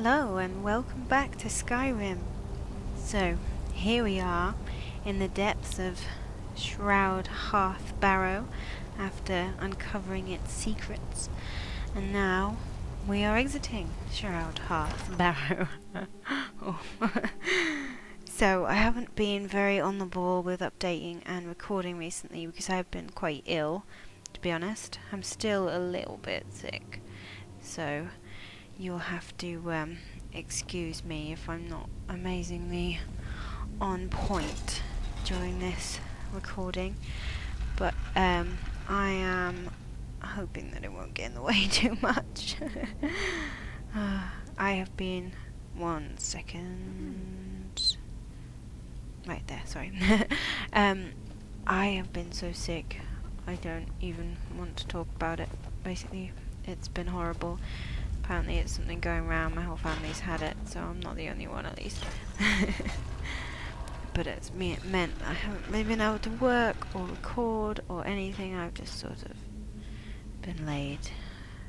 Hello and welcome back to Skyrim. So, here we are in the depths of Shroud Hearth Barrow after uncovering its secrets. And now we are exiting Shroud Hearth Barrow. Oh. So, I haven't been very on the ball with updating and recording recently because I've been quite ill, to be honest. I'm still a little bit sick, so you'll have to excuse me if I'm not amazingly on point during this recording, but I am hoping that it won't get in the way too much. I have been 1 second right there, sorry. I have been so sick I don't even want to talk about it. Basically it's been horrible. Apparently it's something going around, my whole family's had it, so I'm not the only one at least. But it's meant I haven't really been able to work or record or anything. I've just sort of been laid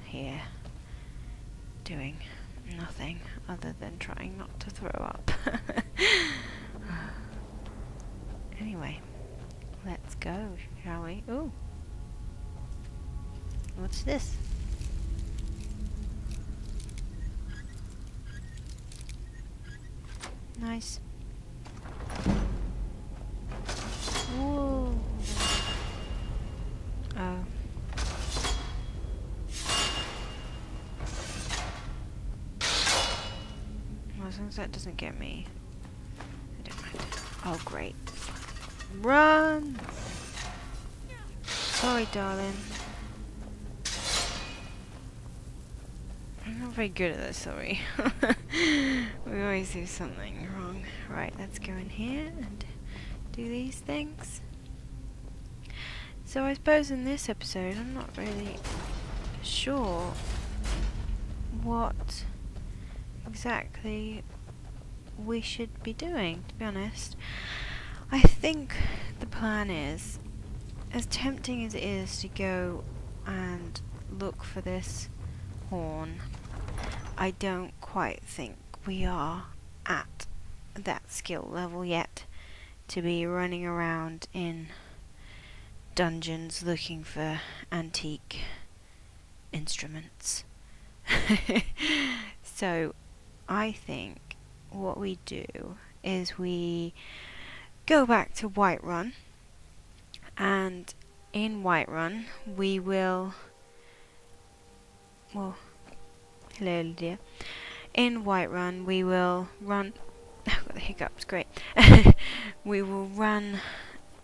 here doing nothing other than trying not to throw up. Anyway, let's go, shall we? Ooh! What's this? Nice. Whoa. Oh. Well, as long as that doesn't get me, I don't mind. Oh, great. Run! Sorry, darling. I'm not very good at this, sorry. We always do something wrong. Right, let's go in here and do these things. So I suppose in this episode I'm not really sure what exactly we should be doing, to be honest. I think the plan is, as tempting as it is to go and look for this horn, I don't quite think we are at that skill level yet to be running around in dungeons looking for antique instruments. So I think what we do is we go back to Whiterun, and in Whiterun we will, well, hello Lydia. In Whiterun we will run, I've got the hiccups, great. We will run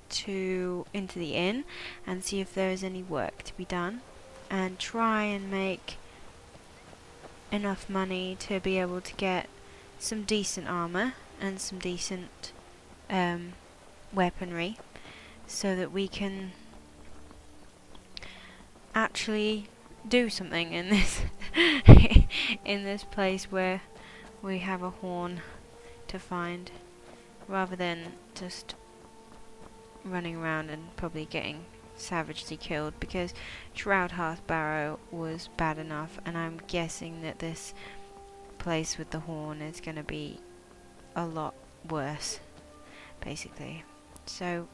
into the inn and see if there is any work to be done and try and make enough money to be able to get some decent armor and some decent weaponry so that we can actually do something in this in this place where we have a horn to find, rather than just running around and probably getting savagely killed, because Shroud Hearth Barrow was bad enough, and I'm guessing that this place with the horn is going to be a lot worse, basically. So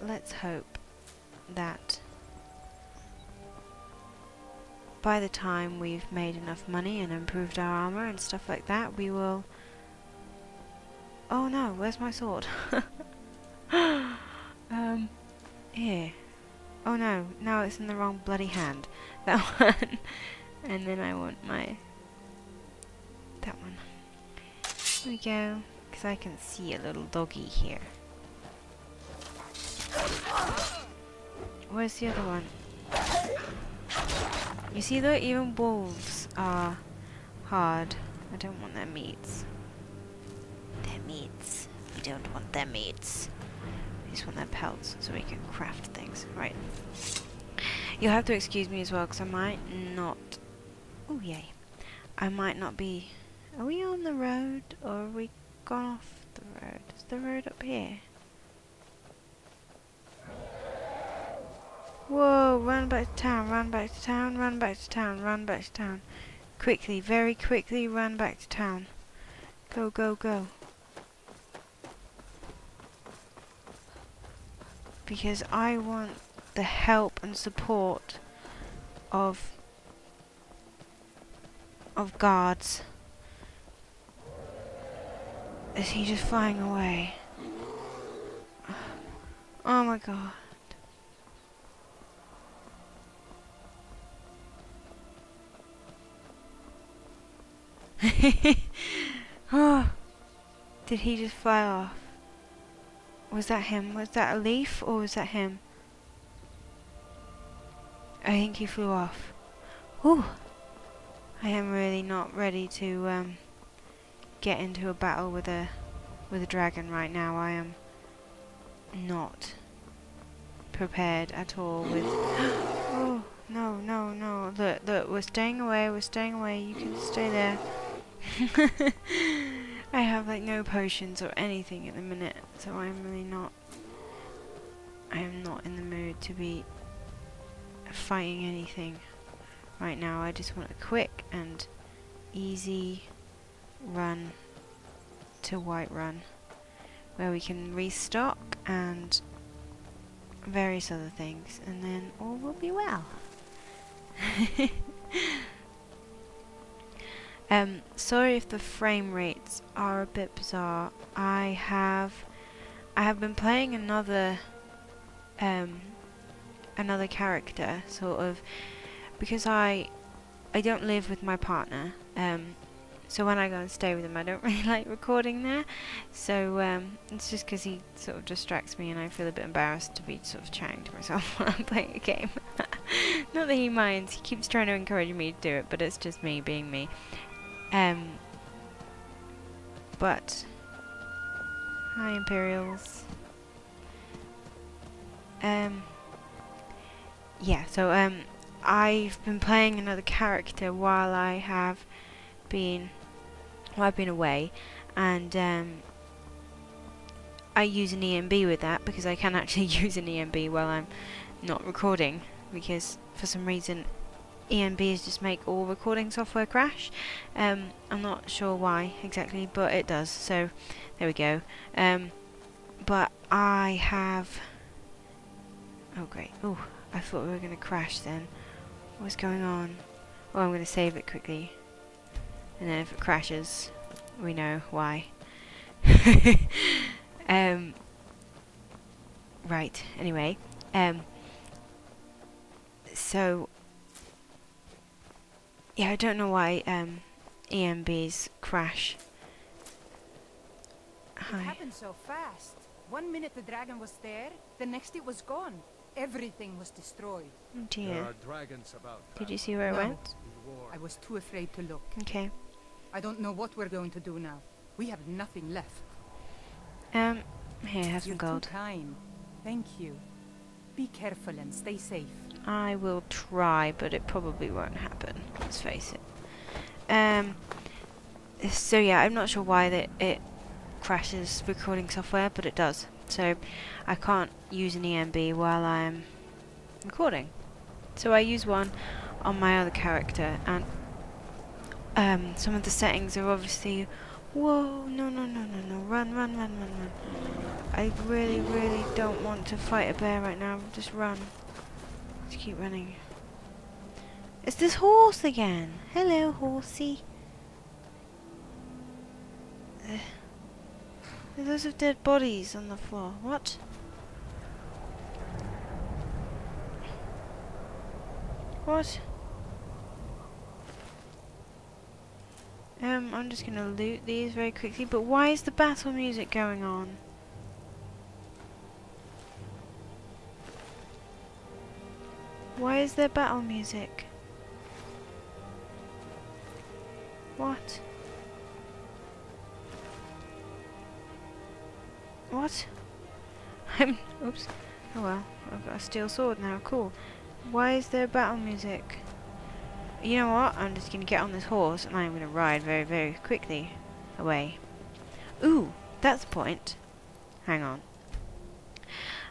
let's hope that by the time we've made enough money and improved our armor and stuff like that, we will... Oh no, where's my sword? Here. Oh no, now it's in the wrong bloody hand. That one. And then I want my... that one. There we go. Because I can see a little doggy here. Where's the other one? You see though, even wolves are hard. I don't want their meats. Their meats. We don't want their meats. We just want their pelts so we can craft things. Right. You'll have to excuse me as well because I might not... oh yay. I might not be... are we on the road or are we gone off the road? Is the road up here? Whoa, run back to town, run back to town, run back to town, run back to town. Quickly, very quickly ran back to town. Go, go, go. Because I want the help and support of guards. Is he just flying away? Oh my god. Oh, did he just fly off? Was that him? Was that a leaf or was that him? I think he flew off. Ooh, I am really not ready to get into a battle with a dragon right now. I am not prepared at all with. Oh no no no! Look look, we're staying away. We're staying away. You can stay there. I have like no potions or anything at the minute, so I'm really not. I am not in the mood to be fighting anything right now. I just want a quick and easy run to Whiterun, where we can restock and various other things, and then all will be well. Sorry if the frame rates are a bit bizarre. I have been playing another character, sort of, because I don't live with my partner. So when I go and stay with him, I don't really like recording there. So it's just because he sort of distracts me, and I feel a bit embarrassed to be sort of chatting to myself while I'm playing a game. Not that he minds. He keeps trying to encourage me to do it, but it's just me being me. But hi, Imperials. Yeah. So I've been playing another character while I've been away, and I use an EMB with that because I can actually use an EMB while I'm not recording, because for some reason EMBs just make all recording software crash. I'm not sure why exactly, but it does, so there we go. But I have... oh great, oh I thought we were going to crash then. What's going on? Oh, I'm going to save it quickly. And then if it crashes, we know why. Right, anyway. So, yeah, I don't know why EMBs crash. Hi. It happened so fast. 1 minute the dragon was there, the next it was gone. Everything was destroyed. Oh dear. Did you see where it went? I was too afraid to look. Okay. I don't know what we're going to do now. We have nothing left. Here, have some gold. You're too kind. Thank you. Be careful and stay safe. I will try, but it probably won't happen. Let's face it. So yeah, I'm not sure why that it crashes recording software, but it does. So I can't use an EMB while I'm recording. So I use one on my other character, and some of the settings are obviously... whoa, no, no, no, no, no, run, run, run, run, run. I really, really don't want to fight a bear right now. Just run. Just keep running. It's this horse again. Hello, horsey. There's loads of dead bodies on the floor. What? What? I'm just gonna loot these very quickly, but why is the battle music going on? Why is there battle music? What? What? I'm... oops. Oh well, I've got a steel sword now, cool. Why is there battle music? You know what? I'm just going to get on this horse and I'm going to ride very, very quickly away. Ooh, that's the point. Hang on.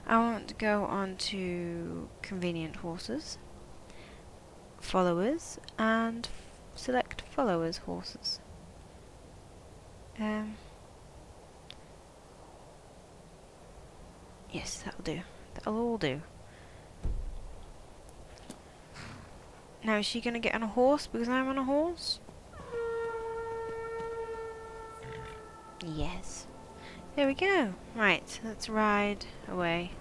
I want to go on to convenient horses, followers, and Select followers horses. Yes, that'll do. That'll all do. Now, is she going to get on a horse because I'm on a horse? Yes. There we go. Right, let's ride away.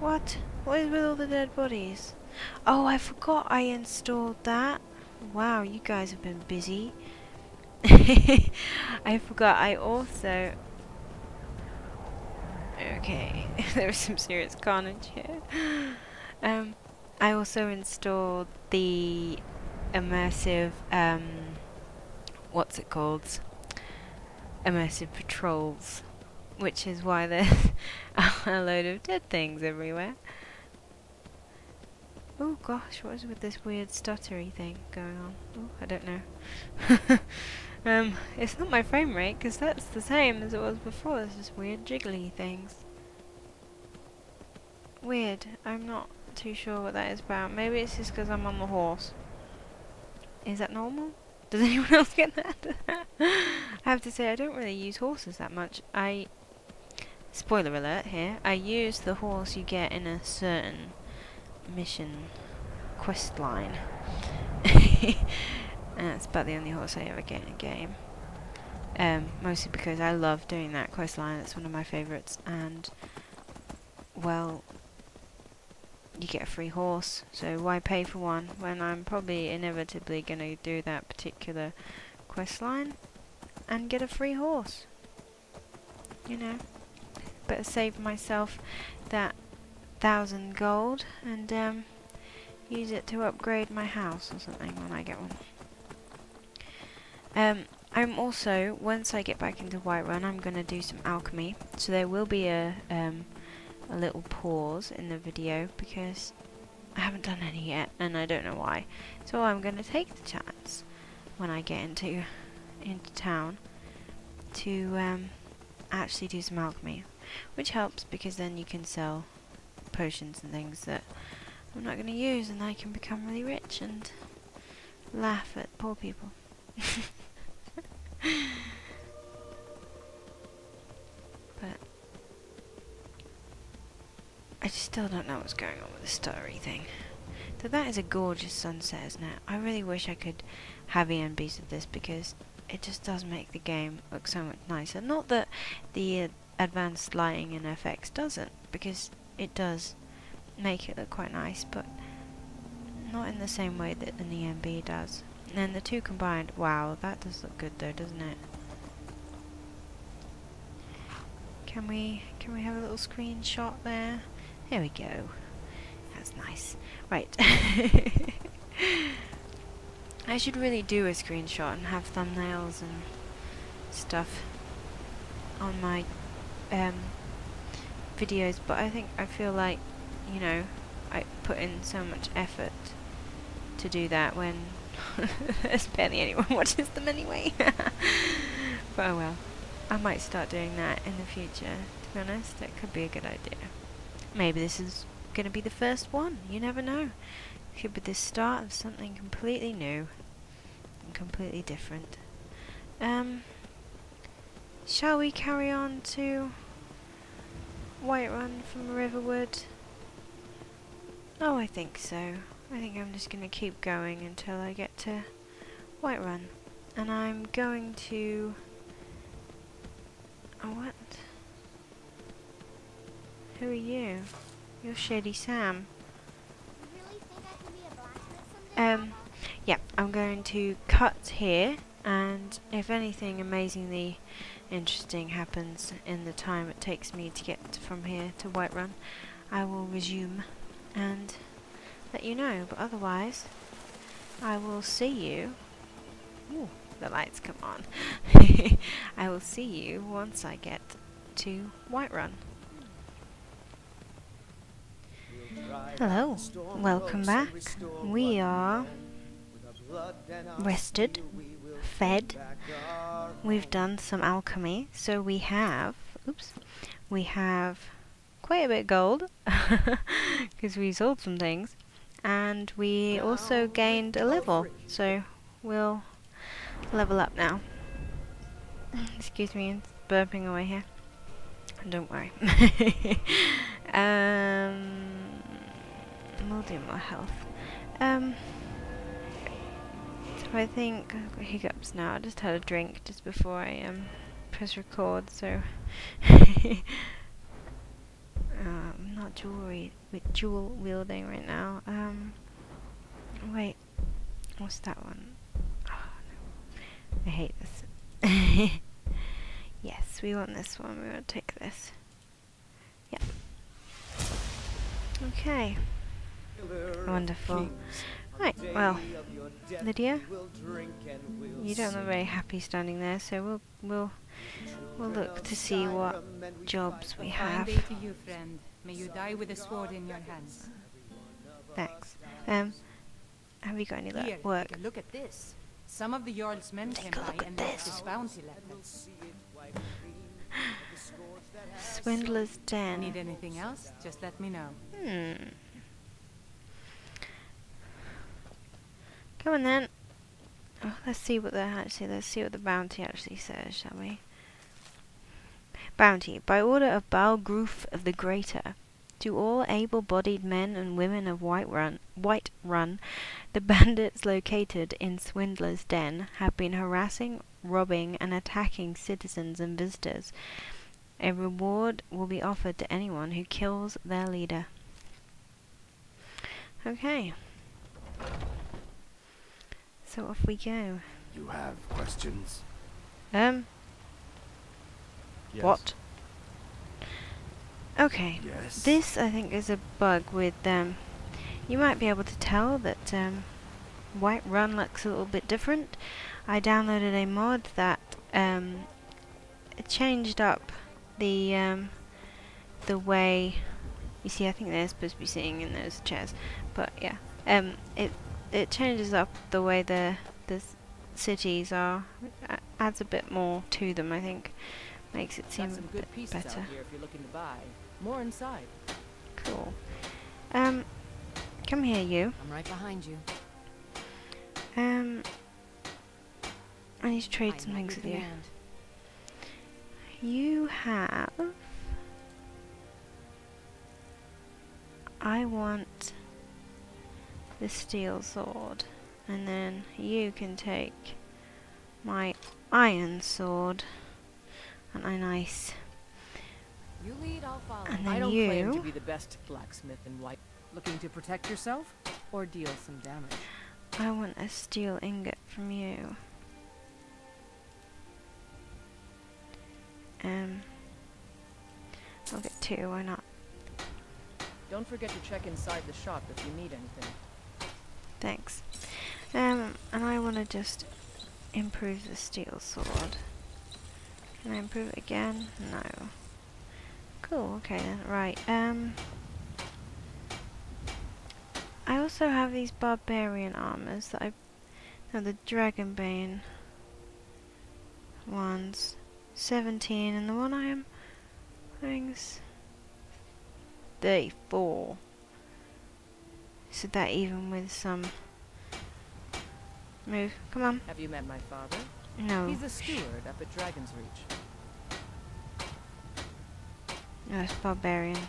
What? What is with all the dead bodies? Oh, I forgot I installed that. Wow, you guys have been busy. I forgot I also... Okay, there was some serious carnage here. I also installed the immersive, what's it called? Immersive patrols, which is why there's a load of dead things everywhere. Oh gosh, what is with this weird stuttery thing going on? Oh, I don't know. It's not my frame rate, because that's the same as it was before. There's just weird jiggly things. Weird. I'm not too sure what that is about. Maybe it's just because I'm on the horse. Is that normal? Does anyone else get that? I have to say, I don't really use horses that much. I... Spoiler alert here. I use the horse you get in a certain... mission quest line. That's about the only horse I ever get in a game. Mostly because I love doing that quest line. It's one of my favourites, and well, you get a free horse, so why pay for one when I'm probably inevitably going to do that particular quest line and get a free horse? You know, better save myself that 1,000 gold and use it to upgrade my house or something when I get one. I'm also, once I get back into Whiterun, I'm going to do some alchemy, so there will be a little pause in the video because I haven't done any yet and I don't know why. So I'm going to take the chance when I get into town to actually do some alchemy, which helps because then you can sell potions and things that I'm not going to use, and I can become really rich and laugh at poor people. But I just still don't know what's going on with the starry thing. So that is a gorgeous sunset, isn't it? I really wish I could have EMBs of this because it just does make the game look so much nicer. Not that the Enhanced Lighting and FX doesn't, because it does make it look quite nice, but not in the same way that an EMB does. And then the two combined, wow, that does look good though, doesn't it? Can we have a little screenshot there? There we go. That's nice. Right. I should really do a screenshot and have thumbnails and stuff on my videos, but I feel like, you know, I put in so much effort to do that when there's barely anyone watches them anyway. But oh well, I might start doing that in the future, to be honest. That could be a good idea. Maybe this is going to be the first one, you never know. It could be the start of something completely new and completely different. Shall we carry on to Whiterun from Riverwood? Oh, I think so. I think I'm just going to keep going until I get to Whiterun. And I'm going to... Oh, what? Who are you? You're Shady Sam. You really think I can be a blacksmith someday? Yeah, I'm going to cut here, and if anything amazingly interesting happens in the time it takes me to get from here to Whiterun, I will resume and let you know. But otherwise, I will see you... Ooh, the lights come on. I will see you once I get to Whiterun. Hello, welcome back. We are rested, fed, we've done some alchemy, so we have, oops, we have quite a bit of gold, because we sold some things, and we also gained a level, so will level up now. Excuse me, it's burping away here. Don't worry. We'll do more health. So I think I've got hiccups now. I just had a drink just before I press record, so I'm not jewel wielding right now. Wait, what's that one? Oh, no. I hate this. Yes, we want this one. We will take this. Yep. Okay. Wonderful. Right, well, Lydia, you don't look very happy standing there, so we'll look to see what jobs we have. To you, friend. May you die with a sword in your hands. Thanks. Have you got any work? Look at this. Some of the Jarl's men came by and left this bounty letter. Swindler's Den. Need anything else? Just let me know. Come on then. Oh, let's see what the bounty actually says, shall we? Bounty. By order of Balgrouf of the Greater, to all able-bodied men and women of Whiterun, the bandits located in Swindler's Den have been harassing, robbing, and attacking citizens and visitors. A reward will be offered to anyone who kills their leader. Okay. So off we go. You have questions? Yes. What? Okay, yes. This I think is a bug with, you might be able to tell that Whiterun looks a little bit different. I downloaded a mod that changed up the way, you see I think they're supposed to be sitting in those chairs, but yeah, it changes up the way the cities are, adds a bit more to them I think. Makes it seem a bit better. More inside. Cool. Come here, you. I'm right behind you. I need to trade some things with you. You have. I want the steel sword, and then you can take my iron sword. And I nice. You lead, I'll follow. And then I don't claim to be the best blacksmith in White. Looking to protect yourself or deal some damage. I want a steel ingot from you. I'll get two. Why not? Don't forget to check inside the shop if you need anything. Thanks. And I want to just improve the steel sword. Can I improve it again? No. Cool, okay then. Right, I also have these barbarian armors that no, the Dragonbane ones. 17, and the one I am wearing is 34. So that even with some move. Come on. Have you met my father? No. He's a steward up at Dragon's Reach. No, it's barbarian.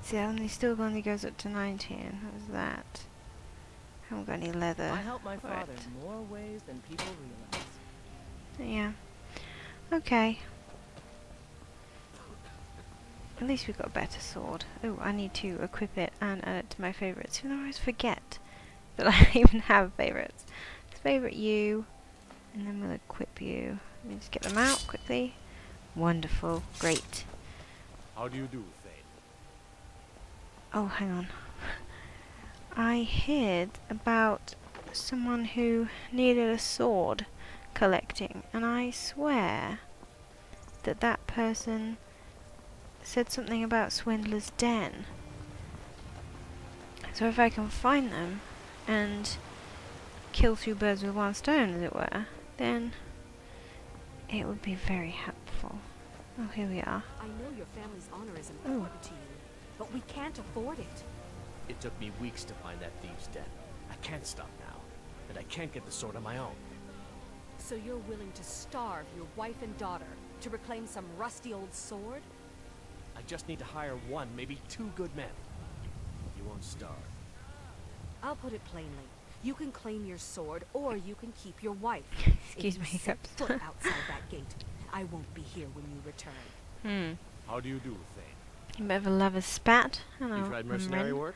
See, that only still only goes up to 19. What was that? I haven't got any leather. I help my father in more ways than people realize. Yeah. Okay. At least we got a better sword. Oh, I need to equip it and add it to my favourites. Even though I always forget that I even have favourites. Favourite you. And then we'll equip you. Let me just get them out quickly. Wonderful. Great. How do you do, Thane? Oh, hang on. I heard about someone who needed a sword collecting. And I swear that that person said something about Swindler's Den. So if I can find them and kill two birds with one stone, as it were, then it would be very helpful. Oh, here we are. I know your family's honor is important to you, but we can't afford it. It took me weeks to find that thieves' den. I can't stop now. and I can't get the sword on my own. So you're willing to starve your wife and daughter to reclaim some rusty old sword? I just need to hire one, maybe two good men. You won't starve. I'll put it plainly. You can claim your sword, or you can keep your wife. Excuse me. If you set foot outside that gate, I won't be here when you return. How do you do, Thane? You ever love a spat? Hello. You've tried mercenary work?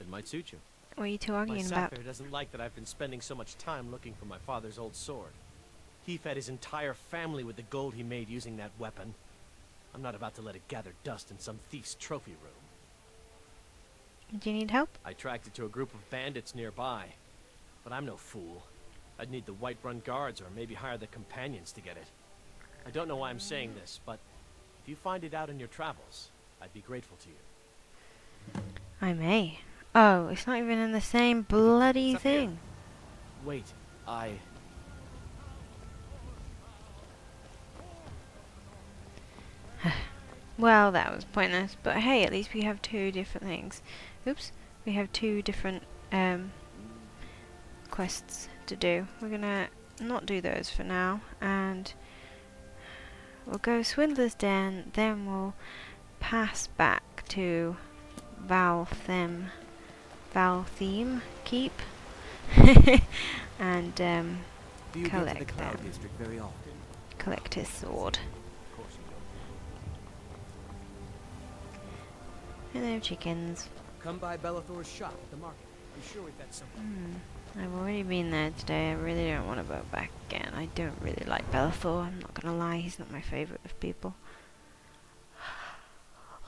It might suit you. What are you two arguing about? My sapphire doesn't like that I've been spending so much time looking for my father's old sword. He fed his entire family with the gold he made using that weapon. I'm not about to let it gather dust in some thief's trophy room. Do you need help? I tracked it to a group of bandits nearby, but I'm no fool. I'd need the Whiterun guards or maybe hire the companions to get it. I don't know why I'm saying this, but if you find it out in your travels, I'd be grateful to you. I may. Oh, it's not even in the same bloody thing. Here. Wait, well, that was pointless, but hey, at least we have two different things. Oops, we have two different quests to do. We're gonna not do those for now, and we'll go Swindler's Den, then we'll pass back to Valtheme Keep, and collect that. Collect his sword. Hello, chickens. Come by Bellathor's shop at the market. I'm sure we've got something. I've already been there today. I really don't want to go back again. I don't really like Bellathor. I'm not gonna lie. He's not my favorite of people.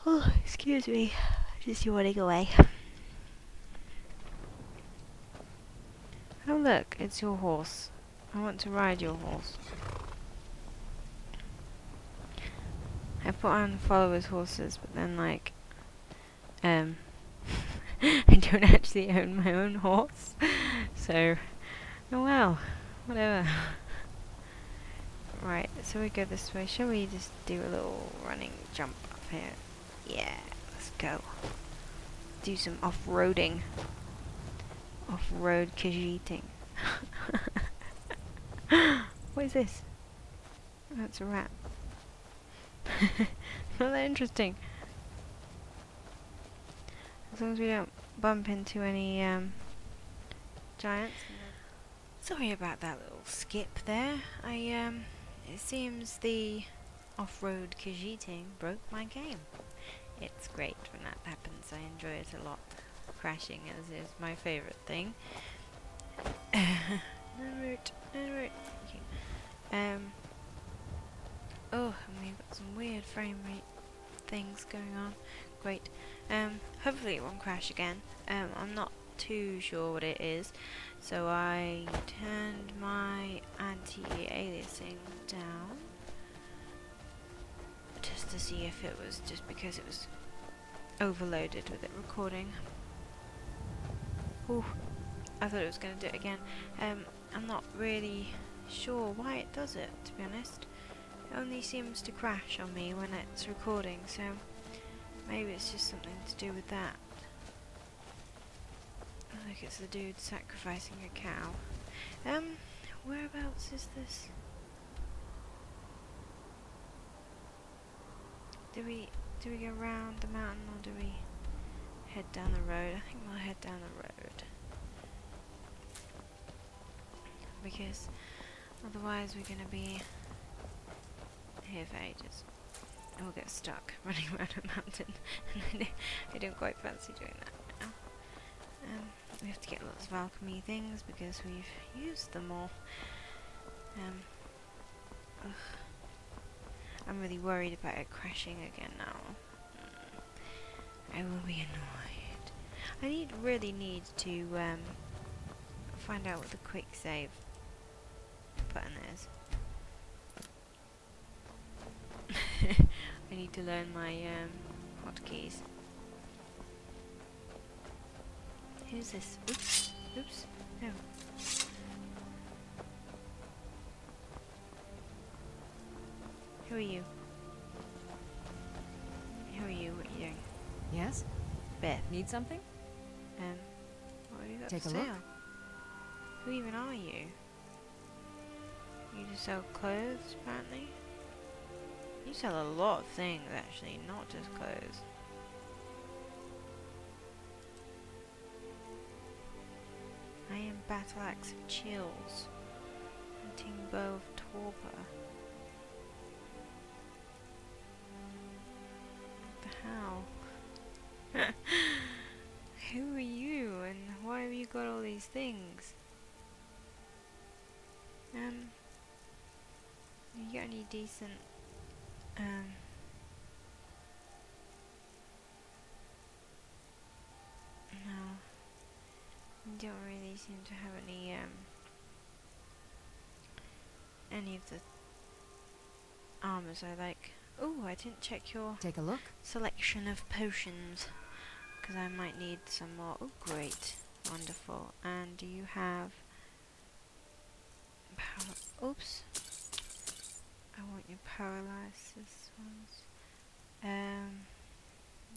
Oh, excuse me. Just yawning away. Oh look, it's your horse. I want to ride your horse. I put on followers' horses, but then like, I don't actually own my own horse, so oh well, whatever. Right, so we go this way. Shall we just do a little running jump up here? Yeah. Go do some off-roading, off-road Khajiiting. What is this? That's a rat. Not that interesting. As long as we don't bump into any giants. Sorry about that little skip there. It seems the off-road Khajiiting broke my game. It's great when that happens. I enjoy it a lot. Crashing is my favorite thing. No root. Okay. Oh, and we've got some weird frame rate things going on. Great. Hopefully it won't crash again. I'm not too sure what it is, so I turned my anti-aliasing down. Just to see if it was just because it was overloaded with it recording. Ooh, I thought it was going to do it again. I'm not really sure why it does it, to be honest. It only seems to crash on me when it's recording, so maybe it's just something to do with that. I think it's the dude sacrificing a cow. Whereabouts is this? Do we go round the mountain, or do we head down the road? I think we'll head down the road, because otherwise we're gonna be here for ages. And we'll get stuck running around a mountain, and I don't quite fancy doing that now. We have to get lots of alchemy things because we've used them all. I'm really worried about it crashing again now. I will be annoyed. I really need to find out what the quick save button is. I need to learn my hotkeys. Who's this? Oops. Oops. No. Who are you? Who are you? What are you doing? Yes? Beth. Need something? What have you got to say? Take a look. Who even are you? You just sell clothes, apparently. You sell a lot of things, actually, not just clothes. Iron battle axe of chills. Hunting bow of torpor. What the hell? Who are you and why have you got all these things? You got any decent no. You don't really seem to have any of the armors I like. Oh, I didn't check your selection of potions, because I might need some more. Oh, great, wonderful. And do you have power? Oops, I want your paralysis ones.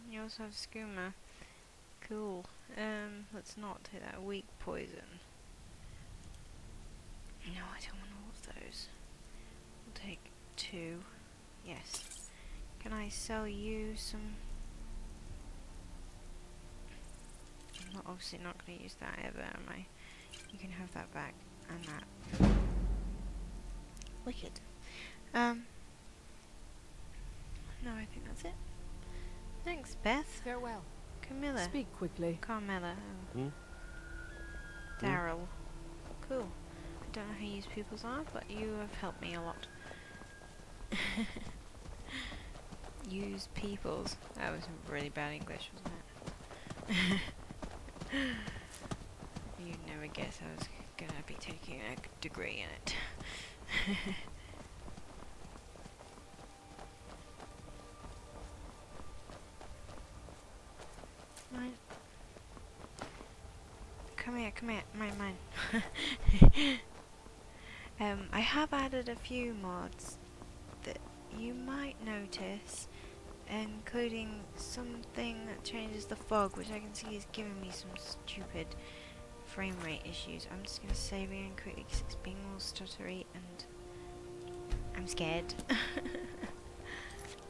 You also have skooma. Cool. Let's not take that weak poison. No, I don't want all of those. We'll take two. Yes. Can I sell you some? I'm not, obviously not going to use that ever, am I? You can have that back and that. Wicked. No, I think that's it. Thanks, Beth. Farewell. Camilla. Speak quickly. Carmella. Oh. Mm. Daryl. Mm. Cool. I don't know who these pupils are, but you have helped me a lot. Use peoples. That was really bad English, wasn't it? You'd never guess I was gonna be taking a degree in it. Mine. Come here, mine. I have added a few mods that you might notice, including something that changes the fog, which I can see is giving me some stupid frame rate issues. I'm just going to save it and quickly because it's being all stuttery and I'm scared.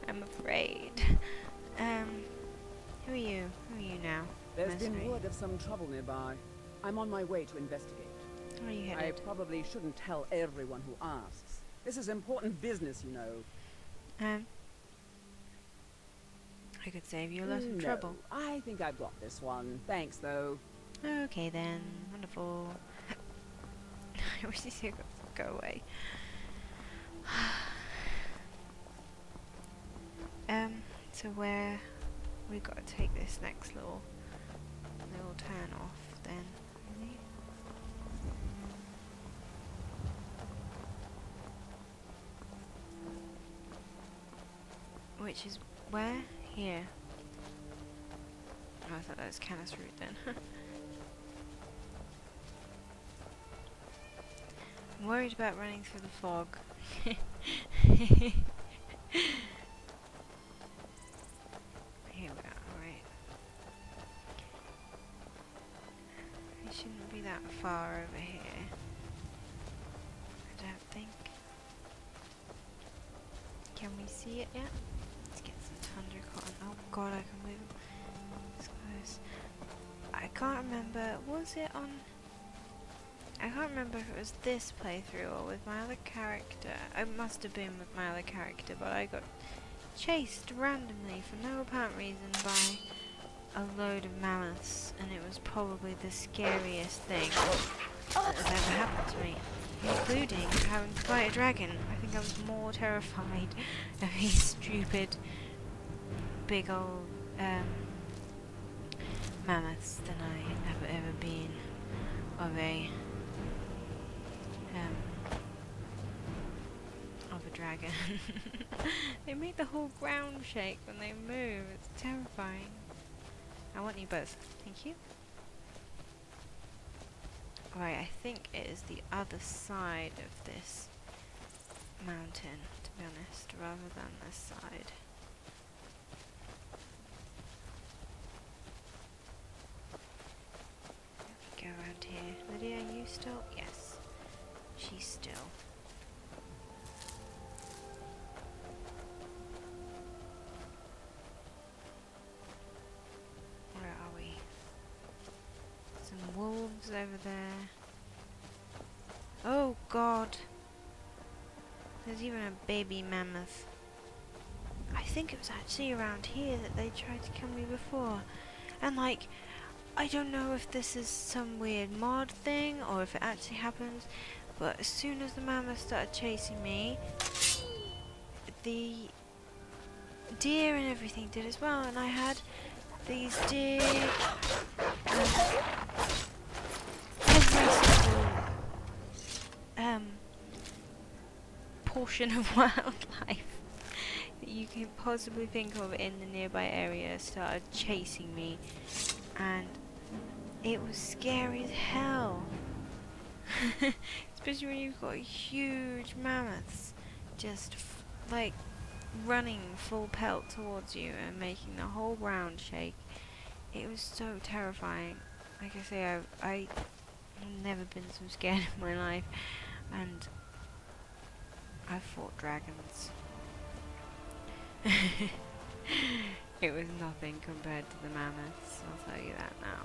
I'm afraid. Who are you? Who are you now? There's been word of some trouble nearby. I'm on my way to investigate. Where are you headed? I probably shouldn't tell everyone who asks. This is important business, you know. I could save you a lot of trouble. I think I've got this one. Thanks, though. Okay then. Wonderful. I wish these could go away. So where we gotta take this next little turn off then. Which is where? Here. Oh, I thought that was Canis Root then. I'm worried about running through the fog. Here we are, alright. We shouldn't be that far over here. I don't think. Can we see it yet? Oh god, I can move this close. I can't remember, was it on... I can't remember if it was this playthrough or with my other character. It must have been with my other character, but I got chased randomly for no apparent reason by a load of mammoths, and it was probably the scariest thing that has ever happened to me, including having to fight a dragon. I think I was more terrified of these stupid big old mammoths than I have ever been of a dragon. They make the whole ground shake when they move. It's terrifying. I want you both. Thank you. Right, I think it is the other side of this mountain, to be honest, rather than this side. go around here. Lydia, are you still? Yes. She's still. Where are we? Some wolves over there. Oh god! There's even a baby mammoth. I think it was actually around here that they tried to kill me before. And like, I don't know if this is some weird mod thing or if it actually happens, but as soon as the mammoth started chasing me, the deer and everything did as well, and I had these deer every single portion of wildlife that you can possibly think of in the nearby area started chasing me, and it was scary as hell. Especially when you've got huge mammoths just like running full pelt towards you and making the whole ground shake. It was so terrifying. Like I say, I've never been so scared in my life, and I've fought dragons. It was nothing compared to the mammoths, I'll tell you that now.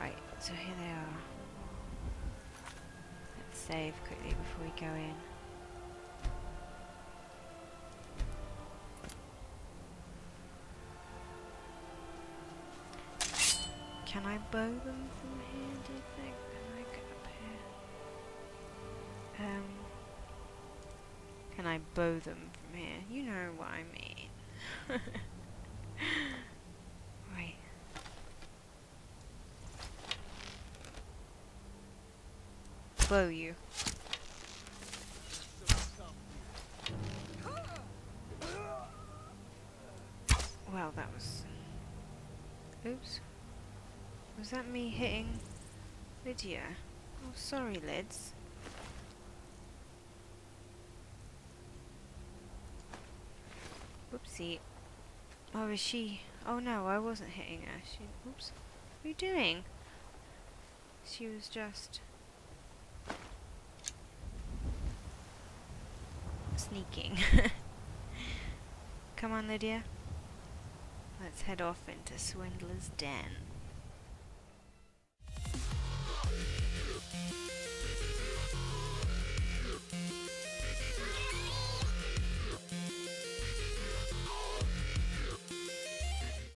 Right, so here they are. Let's save quickly before we go in. Can I bow them from here, do you think? Can I get up here? Can I bow them from here? You know what I mean. Right. Bow you. Well, that was... Oops. Was that me hitting Lydia? Oh, sorry, Lids. Whoopsie. Oh, is she? Oh no, I wasn't hitting her. She. Whoops. What are you doing? She was just sneaking. Come on, Lydia. Let's head off into Swindler's Den.